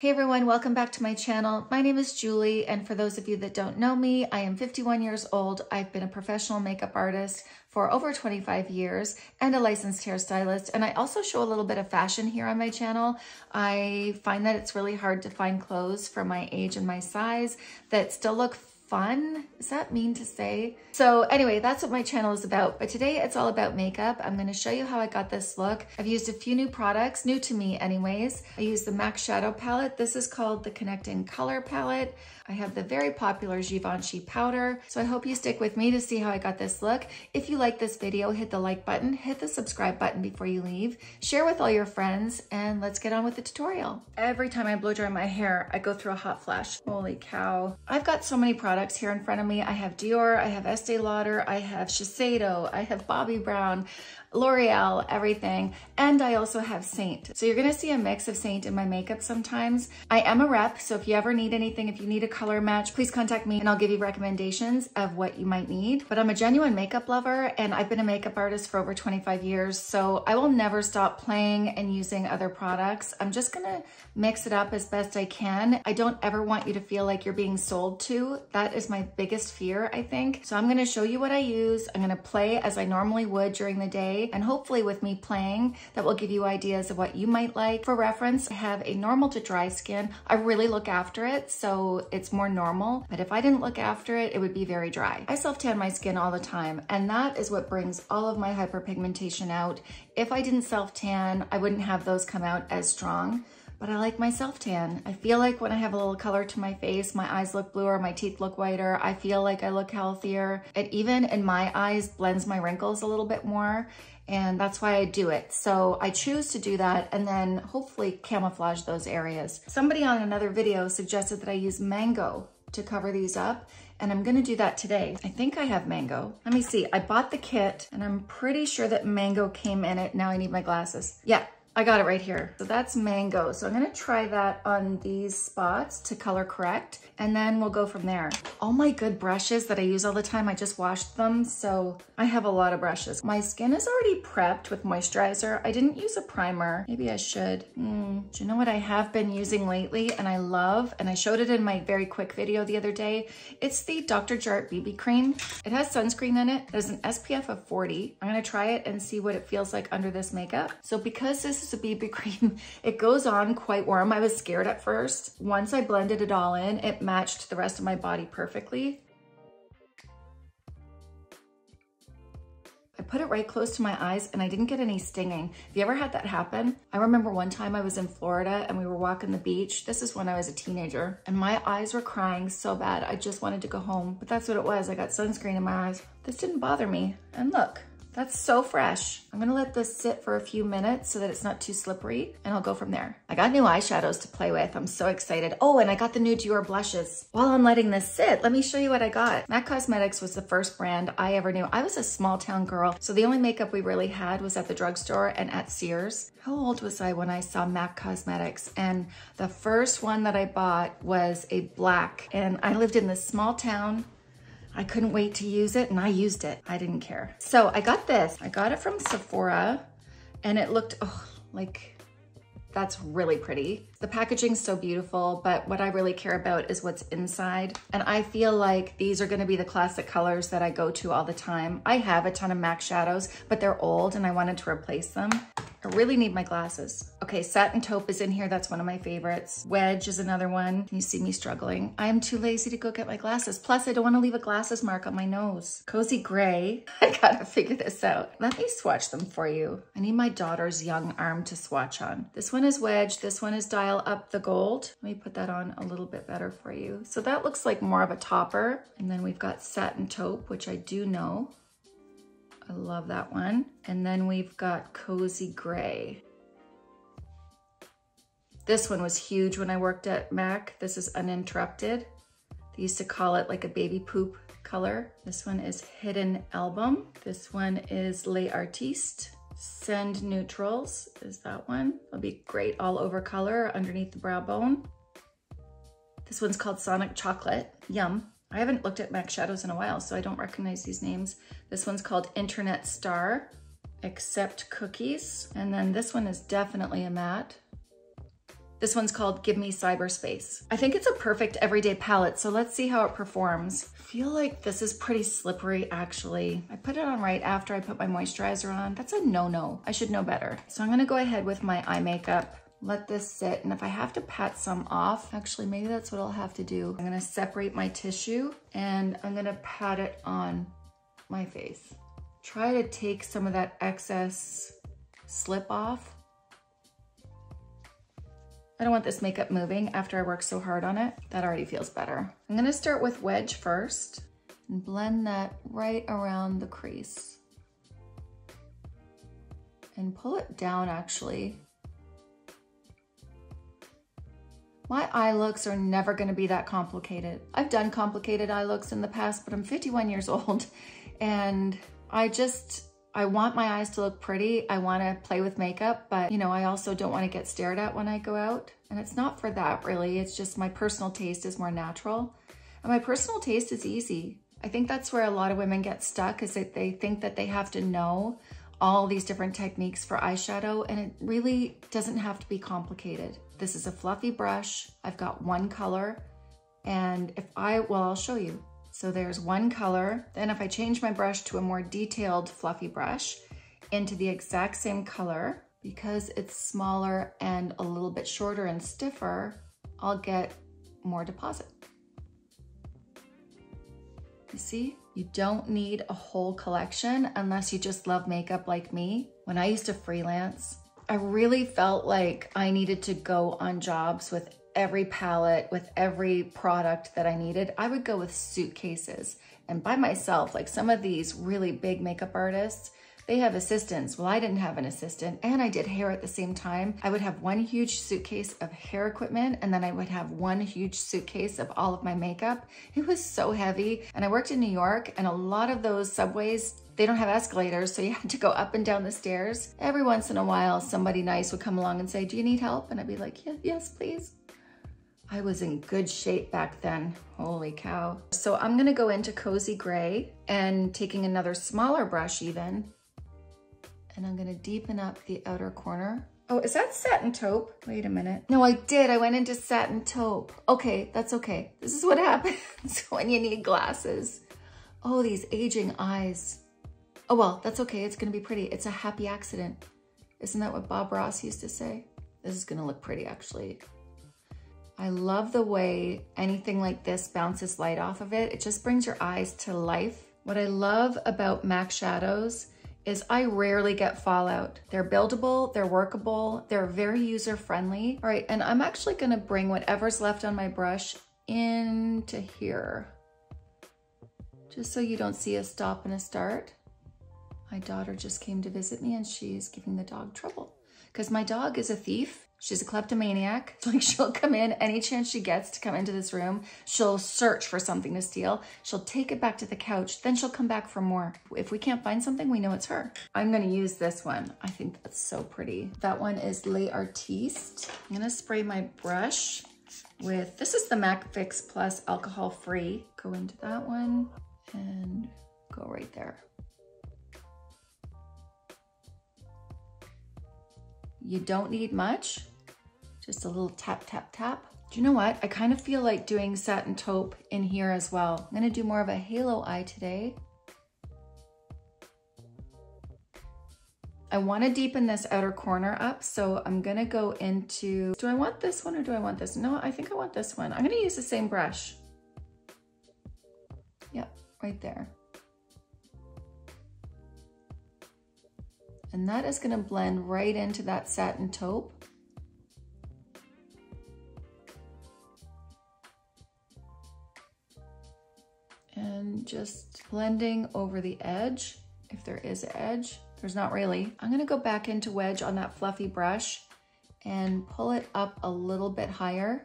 Hey everyone, welcome back to my channel. My name is Julie, and for those of you that don't know me, I am 51 years old. I've been a professional makeup artist for over 25 years and a licensed hairstylist, and I also show a little bit of fashion here on my channel. I find that it's really hard to find clothes for my age and my size that still look fun. Is that mean to say? So anyway, that's what my channel is about. But today it's all about makeup. I'm going to show you how I got this look. I've used a few new products, new to me anyways. I used the MAC shadow palette. This is called the Connecting Color palette. I have the very popular Givenchy powder. So I hope you stick with me to see how I got this look. If you like this video, hit the like button, hit the subscribe button before you leave, share with all your friends, and let's get on with the tutorial. Every time I blow dry my hair, I go through a hot flash. Holy cow. I've got so many products here in front of me. I have Dior, I have Estee Lauder, I have Shiseido, I have Bobbi Brown, L'Oreal, everything. And I also have Seint. So you're gonna see a mix of Seint in my makeup sometimes. I am a rep, so if you ever need anything, if you need a color match, please contact me and I'll give you recommendations of what you might need. But I'm a genuine makeup lover, and I've been a makeup artist for over 25 years, so I will never stop playing and using other products. I'm just gonna mix it up as best I can. I don't ever want you to feel like you're being sold to. That is my biggest fear, I think. So I'm gonna show you what I use. I'm gonna play as I normally would during the day, and hopefully with me playing, that will give you ideas of what you might like. For reference, I have a normal to dry skin. I really look after it, so it's more normal, but if I didn't look after it, it would be very dry. I self-tan my skin all the time, and that is what brings all of my hyperpigmentation out. If I didn't self-tan, I wouldn't have those come out as strong. But I like my self-tan. I feel like when I have a little color to my face, my eyes look bluer, my teeth look whiter, I feel like I look healthier. It even, in my eyes, blends my wrinkles a little bit more, and that's why I do it. So I choose to do that and then hopefully camouflage those areas. Somebody on another video suggested that I use mango to cover these up, and I'm gonna do that today. I think I have mango. Let me see, I bought the kit and I'm pretty sure that mango came in it. Now I need my glasses. Yeah. I got it right here. So that's mango. So I'm gonna try that on these spots to color correct, and then we'll go from there. All my good brushes that I use all the time, I just washed them, so I have a lot of brushes. My skin is already prepped with moisturizer. I didn't use a primer. Maybe I should. Do you know what I have been using lately and I love, and I showed it in my very quick video the other day? It's the Dr. Jart BB Cream. It has sunscreen in it. There's an SPF of 40. I'm gonna try it and see what it feels like under this makeup. So because this is a BB cream, it goes on quite warm. I was scared at first. Once I blended it all in, it matched the rest of my body perfectly. I put it right close to my eyes and I didn't get any stinging. Have you ever had that happen? I remember one time I was in Florida and we were walking the beach. This is when I was a teenager, and my eyes were crying so bad. I just wanted to go home, but that's what it was. I got sunscreen in my eyes. This didn't bother me, and look. That's so fresh. I'm gonna let this sit for a few minutes so that it's not too slippery, and I'll go from there. I got new eyeshadows to play with. I'm so excited. Oh, and I got the new Dior blushes. While I'm letting this sit, let me show you what I got. MAC Cosmetics was the first brand I ever knew. I was a small town girl, so the only makeup we really had was at the drugstore and at Sears. How old was I when I saw MAC Cosmetics? And the first one that I bought was a black, and I lived in this small town. I couldn't wait to use it, and I used it. I didn't care. So I got this. I got it from Sephora, and it looked, oh, like, that's really pretty. The packaging's so beautiful, but what I really care about is what's inside. And I feel like these are gonna be the classic colors that I go to all the time. I have a ton of MAC shadows, but they're old and I wanted to replace them. I really need my glasses. Okay, Satin Taupe is in here. That's one of my favorites. Wedge is another one. Can you see me struggling? I'm too lazy to go get my glasses. Plus, I don't want to leave a glasses mark on my nose. Cozy Gray. I gotta figure this out. Let me swatch them for you. I need my daughter's young arm to swatch on. This one is Wedge. This one is Dial Up the Gold. Let me put that on a little bit better for you. So that looks like more of a topper. And then we've got Satin Taupe, which I do know. I love that one. And then we've got Cozy Gray. This one was huge when I worked at MAC. This is Uninterrupted. They used to call it like a baby poop color. This one is Hidden Album. This one is Les Artistes. Send Neutrals is that one. It'll be great all over color underneath the brow bone. This one's called Sonic Chocolate. Yum. I haven't looked at MAC shadows in a while, so I don't recognize these names. This one's called Internet Star, Accept Cookies. And then this one is definitely a matte. This one's called Give Me Cyberspace. I think it's a perfect everyday palette, so let's see how it performs. I feel like this is pretty slippery, actually. I put it on right after I put my moisturizer on. That's a no-no. I should know better. So I'm gonna go ahead with my eye makeup, let this sit, and if I have to pat some off, actually, maybe that's what I'll have to do. I'm gonna separate my tissue, and I'm gonna pat it on my face. Try to take some of that excess slip off. I don't want this makeup moving after I work so hard on it. That already feels better. I'm gonna start with Wedge first and blend that right around the crease. And pull it down, actually. My eye looks are never gonna be that complicated. I've done complicated eye looks in the past, but I'm 51 years old and I want my eyes to look pretty. I want to play with makeup, but you know, I also don't want to get stared at when I go out. And it's not for that really. It's just my personal taste is more natural. And my personal taste is easy. I think that's where a lot of women get stuck is that they think that they have to know all these different techniques for eyeshadow. And it really doesn't have to be complicated. This is a fluffy brush. I've got one color. And I'll show you. So there's one color. Then if I change my brush to a more detailed fluffy brush into the exact same color, because it's smaller and a little bit shorter and stiffer, I'll get more deposit. You see, you don't need a whole collection unless you just love makeup like me. When I used to freelance, I really felt like I needed to go on jobs with every palette, with every product that I needed. I would go with suitcases and by myself, like some of these really big makeup artists, they have assistants. Well, I didn't have an assistant and I did hair at the same time. I would have one huge suitcase of hair equipment and then I would have one huge suitcase of all of my makeup. It was so heavy. And I worked in New York and a lot of those subways, they don't have escalators, so you had to go up and down the stairs. Every once in a while, somebody nice would come along and say, do you need help? And I'd be like, yeah, yes, please. I was in good shape back then, holy cow. So I'm gonna go into Cozy Gray and taking another smaller brush even, and I'm gonna deepen up the outer corner. Oh, is that Satin Taupe? Wait a minute. No, I did, I went into Satin Taupe. Okay, that's okay. This is what happens when you need glasses. Oh, these aging eyes. Oh well, that's okay, it's gonna be pretty. It's a happy accident. Isn't that what Bob Ross used to say? This is gonna look pretty actually. I love the way anything like this bounces light off of it. It just brings your eyes to life. What I love about MAC shadows is I rarely get fallout. They're buildable, they're workable, they're very user-friendly. All right, and I'm actually gonna bring whatever's left on my brush into here, just so you don't see a stop and a start. My daughter just came to visit me and she's giving the dog trouble because my dog is a thief. She's a kleptomaniac. Like she'll come in any chance she gets to come into this room. She'll search for something to steal. She'll take it back to the couch. Then she'll come back for more. If we can't find something, we know it's her. I'm gonna use this one. I think that's so pretty. That one is Les Artistes. I'm gonna spray my brush with, this is the MAC Fix Plus Alcohol Free. Go into that one and go right there. You don't need much, just a little tap, tap, tap. Do you know what? I kind of feel like doing Satin Taupe in here as well. I'm gonna do more of a halo eye today. I wanna deepen this outer corner up, so I'm gonna go into, do I want this one or do I want this? No, I think I want this one. I'm gonna use the same brush. Yep, right there. And that is gonna blend right into that Satin Taupe. And just blending over the edge, if there is an edge. There's not really. I'm gonna go back into Wedge on that fluffy brush and pull it up a little bit higher.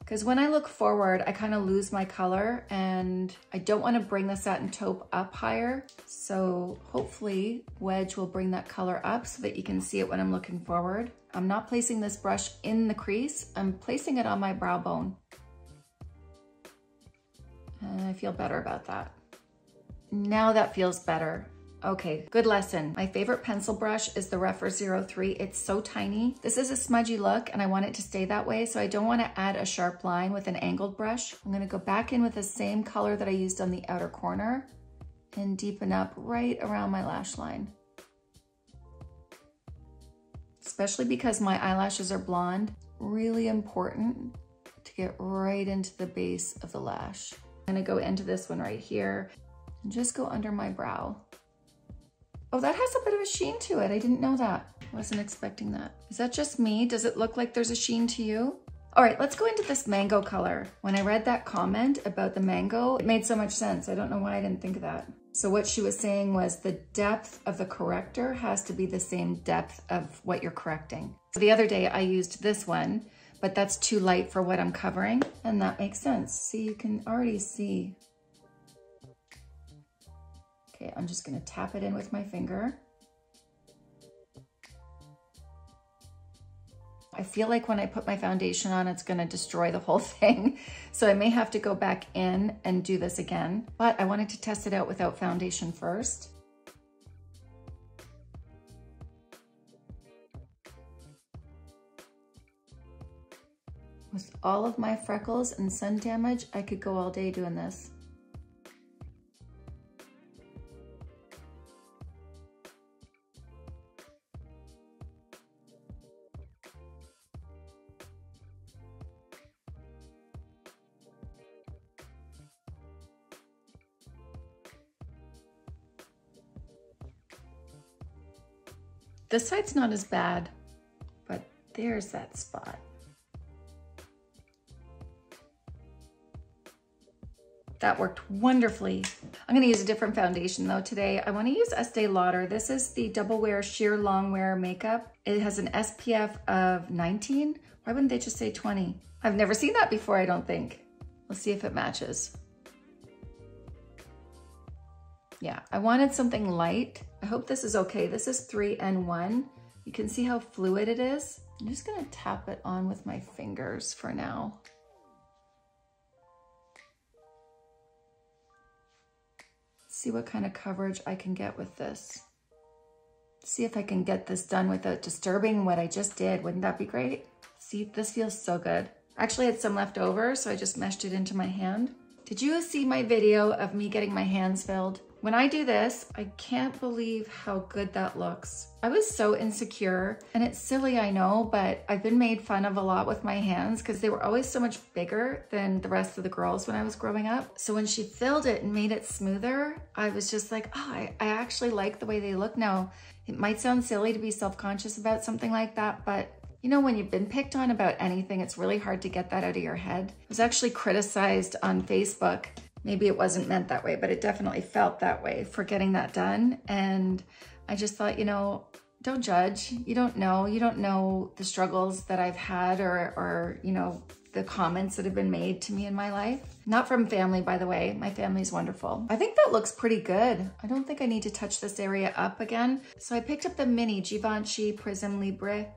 Because when I look forward, I kind of lose my color and I don't want to bring the Satin Taupe up higher. So hopefully Wedge will bring that color up so that you can see it when I'm looking forward. I'm not placing this brush in the crease. I'm placing it on my brow bone. And I feel better about that. Now that feels better. Okay, good lesson. My favorite pencil brush is the Rephr 03. It's so tiny. This is a smudgy look and I want it to stay that way, so I don't want to add a sharp line with an angled brush. I'm gonna go back in with the same color that I used on the outer corner and deepen up right around my lash line. Especially because my eyelashes are blonde, really important to get right into the base of the lash. I'm gonna go into this one right here and just go under my brow. Oh, that has a bit of a sheen to it. I didn't know that. I wasn't expecting that. Is that just me? Does it look like there's a sheen to you? All right, let's go into this mango color. When I read that comment about the mango, it made so much sense. I don't know why I didn't think of that. So what she was saying was the depth of the corrector has to be the same depth of what you're correcting. So the other day I used this one, but that's too light for what I'm covering. And that makes sense. See, you can already see. Okay, I'm just gonna tap it in with my finger. I feel like when I put my foundation on, it's gonna destroy the whole thing. So I may have to go back in and do this again, but I wanted to test it out without foundation first. With all of my freckles and sun damage, I could go all day doing this. This side's not as bad, but there's that spot. That worked wonderfully. I'm gonna use a different foundation though today. I wanna use Estee Lauder. This is the Double Wear Sheer Long Wear Makeup. It has an SPF of 19. Why wouldn't they just say 20? I've never seen that before, I don't think. Let's see if it matches. Yeah, I wanted something light. I hope this is okay. This is 3N1. You can see how fluid it is. I'm just gonna tap it on with my fingers for now. See what kind of coverage I can get with this. See if I can get this done without disturbing what I just did. Wouldn't that be great? See, this feels so good. Actually, I had some left over, so I just meshed it into my hand. Did you see my video of me getting my hands filled? When I do this, I can't believe how good that looks. I was so insecure, and it's silly, I know, but I've been made fun of a lot with my hands because they were always so much bigger than the rest of the girls when I was growing up. So when she filled it and made it smoother, I was just like, oh, I actually like the way they look now. It might sound silly to be self-conscious about something like that, but you know, when you've been picked on about anything, it's really hard to get that out of your head. I was actually criticized on Facebook. Maybe it wasn't meant that way, but it definitely felt that way for getting that done. And I just thought, you know, don't judge. You don't know the struggles that I've had or you know, the comments that have been made to me in my life. Not from family, by the way. My family's wonderful. I think that looks pretty good. I don't think I need to touch this area up again. So I picked up the mini Givenchy Prism Libra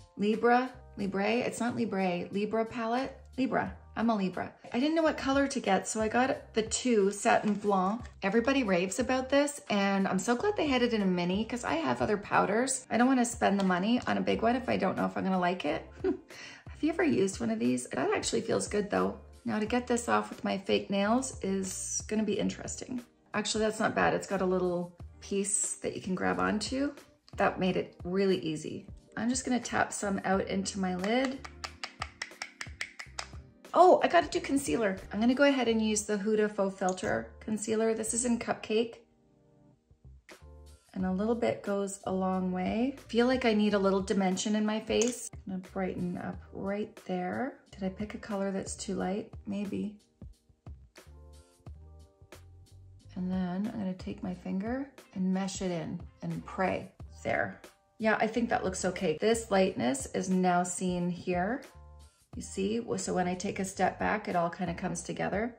palette. Libra. I'm a Libra. I didn't know what color to get, so I got the 2 Satin Blanc. Everybody raves about this, and I'm so glad they had it in a mini because I have other powders. I don't want to spend the money on a big one if I don't know if I'm going to like it. Have you ever used one of these? That actually feels good though. Now to get this off with my fake nails is going to be interesting. Actually, that's not bad. It's got a little piece that you can grab onto. That made it really easy. I'm just going to tap some out into my lid. Oh, I gotta do concealer. I'm gonna go ahead and use the Huda Faux Filter Concealer. This is in Cupcake. And a little bit goes a long way. Feel like I need a little dimension in my face. I'm gonna brighten up right there. Did I pick a color that's too light? Maybe. And then I'm gonna take my finger and mesh it in and pray. There. Yeah, I think that looks okay. This lightness is now seen here. You see, so when I take a step back, it all kind of comes together.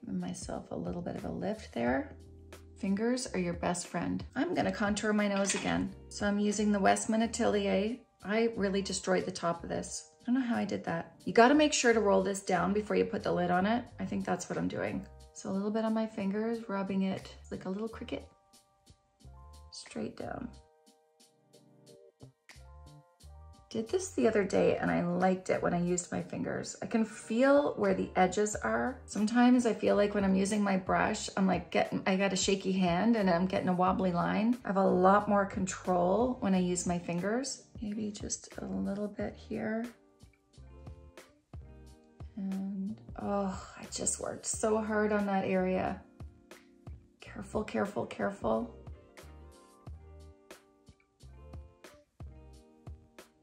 Giving myself a little bit of a lift there. Fingers are your best friend. I'm gonna contour my nose again. So I'm using the Westman Atelier. I really destroyed the top of this. I don't know how I did that. You gotta make sure to roll this down before you put the lid on it. I think that's what I'm doing. So a little bit on my fingers, rubbing it like a little cricket, straight down. Did this the other day and I liked it when I used my fingers. I can feel where the edges are. Sometimes I feel like when I'm using my brush, I'm like I got a shaky hand and I'm getting a wobbly line. I have a lot more control when I use my fingers. Maybe just a little bit here. And oh, I just worked so hard on that area. Careful, careful, careful.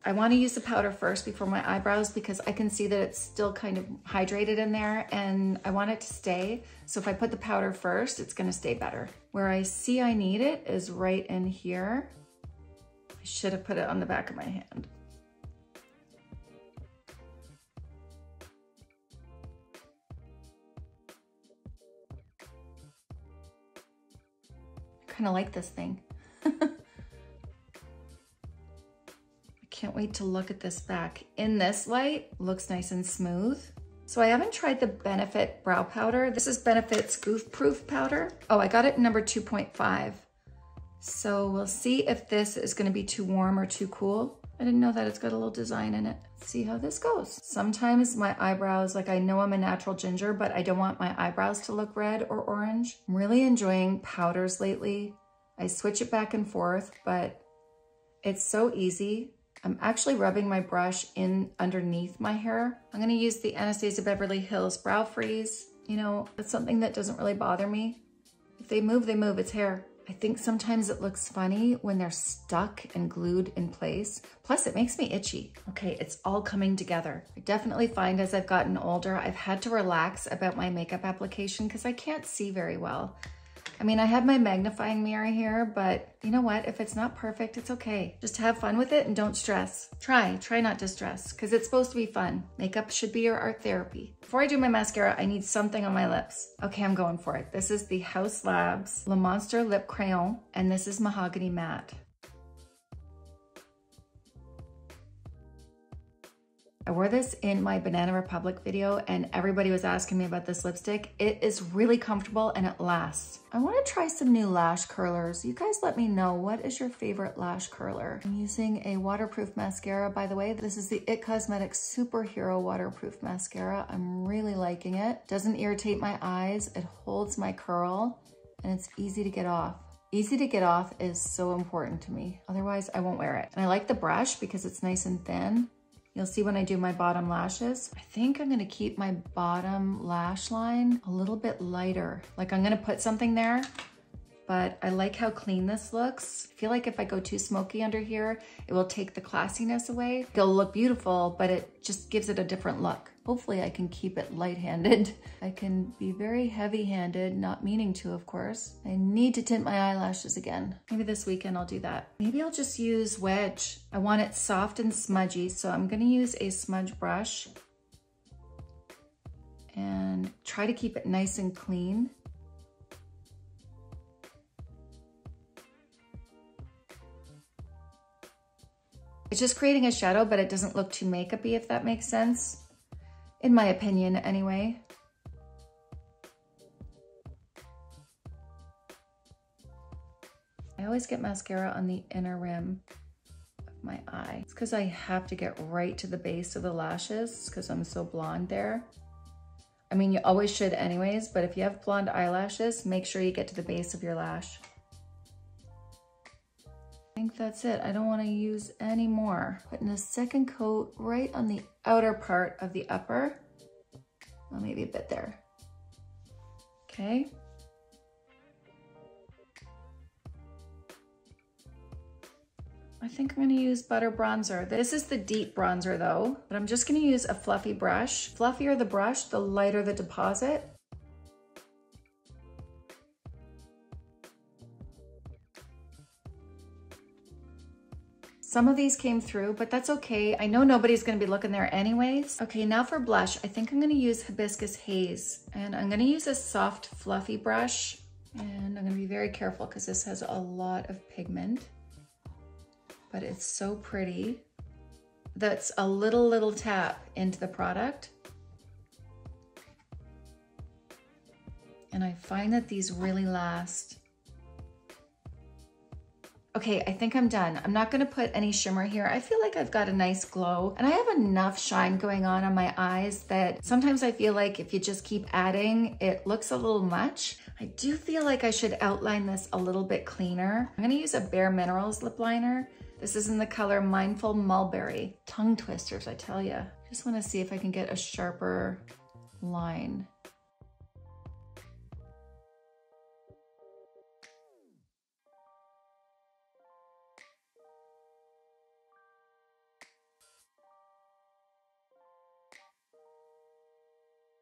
I want to use the powder first before my eyebrows because I can see that it's still kind of hydrated in there and I want it to stay. So if I put the powder first, it's going to stay better. Where I see I need it is right in here. I should have put it on the back of my hand. Kind of like this thing. I can't wait to look at this back. In this light, looks nice and smooth. So I haven't tried the Benefit brow powder. This is Benefit's Goof Proof powder. Oh, I got it in number 2.5. So we'll see if this is gonna be too warm or too cool. I didn't know that it's got a little design in it. Let's see how this goes. Sometimes my eyebrows, like I know I'm a natural ginger, but I don't want my eyebrows to look red or orange. I'm really enjoying powders lately. I switch it back and forth, but it's so easy. I'm actually rubbing my brush in underneath my hair. I'm gonna use the Anastasia Beverly Hills Brow Freeze. You know, it's something that doesn't really bother me. If they move, they move, it's hair. I think sometimes it looks funny when they're stuck and glued in place. Plus it makes me itchy. Okay, it's all coming together. I definitely find as I've gotten older, I've had to relax about my makeup application because I can't see very well. I mean, I have my magnifying mirror here, but you know what? If it's not perfect, it's okay. Just have fun with it and don't stress. Try not to stress because it's supposed to be fun. Makeup should be your art therapy. Before I do my mascara, I need something on my lips. Okay, I'm going for it. This is the Haus Labs Le Monster Lip Crayon, and this is Mahogany Matte. I wore this in my Banana Republic video and everybody was asking me about this lipstick. It is really comfortable and it lasts. I want to try some new lash curlers. You guys let me know, what is your favorite lash curler? I'm using a waterproof mascara, by the way. This is the IT Cosmetics Superhero Waterproof Mascara. I'm really liking it. Doesn't irritate my eyes. It holds my curl and it's easy to get off. Easy to get off is so important to me. Otherwise, I won't wear it. And I like the brush because it's nice and thin. You'll see when I do my bottom lashes. I think I'm gonna keep my bottom lash line a little bit lighter. Like I'm gonna put something there, but I like how clean this looks. I feel like if I go too smoky under here, it will take the classiness away. It'll look beautiful, but it just gives it a different look. Hopefully I can keep it light-handed. I can be very heavy-handed, not meaning to, of course. I need to tint my eyelashes again. Maybe this weekend I'll do that. Maybe I'll just use Wedge. I want it soft and smudgy, so I'm gonna use a smudge brush and try to keep it nice and clean. It's just creating a shadow, but it doesn't look too makeup-y, if that makes sense. In my opinion, anyway. I always get mascara on the inner rim of my eye. It's because I have to get right to the base of the lashes because I'm so blonde there. I mean, you always should anyways, but if you have blonde eyelashes, make sure you get to the base of your lash. I think that's it. I don't want to use any more. Putting a second coat right on the outer part of the upper. Well, maybe a bit there. Okay. I think I'm going to use Butter Bronzer. This is the deep bronzer though, but I'm just going to use a fluffy brush. Fluffier the brush, the lighter the deposit. Some of these came through, but that's okay. I know nobody's gonna be looking there anyways. Okay, now for blush. I think I'm gonna use Hibiscus Haze and I'm gonna use a soft, fluffy brush. And I'm gonna be very careful because this has a lot of pigment, but it's so pretty. that's a little tap into the product. And I find that these really last. Okay, I think I'm done. I'm not gonna put any shimmer here. I feel like I've got a nice glow and I have enough shine going on my eyes that sometimes I feel like if you just keep adding, it looks a little much. I do feel like I should outline this a little bit cleaner. I'm gonna use a Bare Minerals lip liner. This is in the color Mindful Mulberry. Tongue twisters, I tell ya. Just wanna see if I can get a sharper line.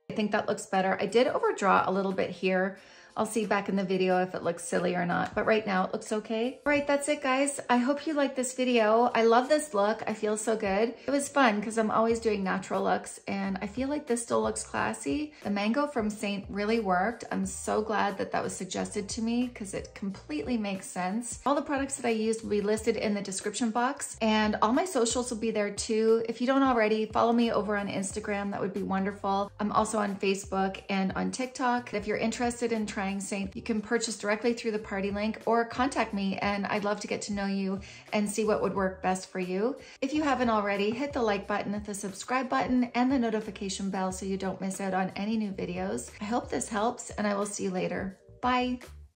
I think that looks better. I did overdraw a little bit here. I'll see back in the video if it looks silly or not, but right now it looks okay. All right, that's it guys. I hope you like this video. I love this look. I feel so good. It was fun because I'm always doing natural looks and I feel like this still looks classy. The mango from Seint really worked. I'm so glad that that was suggested to me because it completely makes sense. All the products that I used will be listed in the description box and all my socials will be there too. If you don't already, follow me over on Instagram. That would be wonderful. I'm also on Facebook and on TikTok. If you're interested in trying Seint, you can purchase directly through the party link or contact me and I'd love to get to know you and see what would work best for you. If you haven't already, hit the like button, the subscribe button and the notification bell so you don't miss out on any new videos. I hope this helps and I will see you later. Bye.